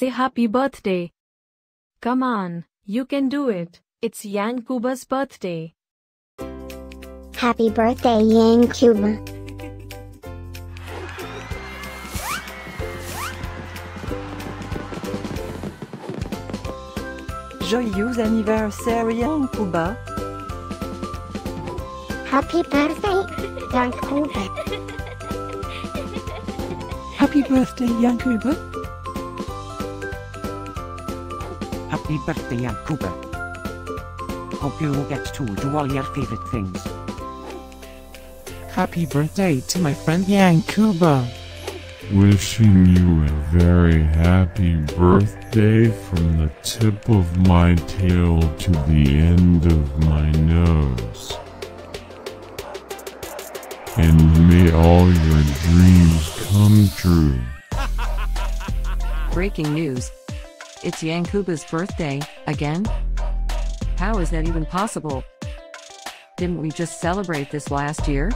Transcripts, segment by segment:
say happy birthday. Come on, you can do it. It's Yancouba's birthday. Happy birthday, Yancouba. Joyeux anniversaire, Yancouba. Happy birthday, Yancouba. Happy birthday, Yancouba. Happy birthday, Yancouba. Hope you will get to do all your favorite things. Happy birthday to my friend Yancouba. Wishing you a very happy birthday from the tip of my tail to the end of my nose. And may all your dreams come true. Breaking news. It's Yancouba's birthday, again? How is that even possible? Didn't we just celebrate this last year?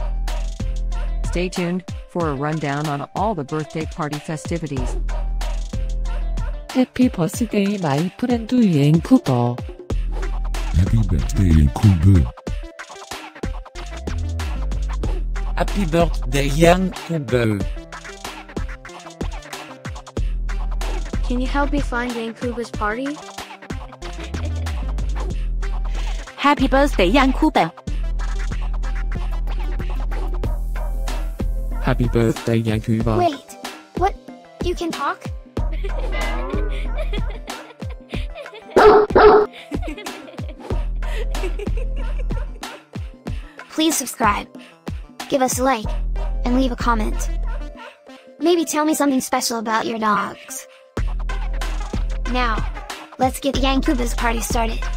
Stay tuned for a rundown on all the birthday party festivities. Happy birthday, my friend Yancouba. Happy birthday, Yancouba. Happy birthday, Yancouba. Can you help me find Yancouba's party? Happy birthday, Yancouba. Happy birthday, Yancouba. Wait, what? You can talk? Please subscribe, give us a like, and leave a comment. Maybe tell me something special about your dogs. Now, let's get Yancouba's party started.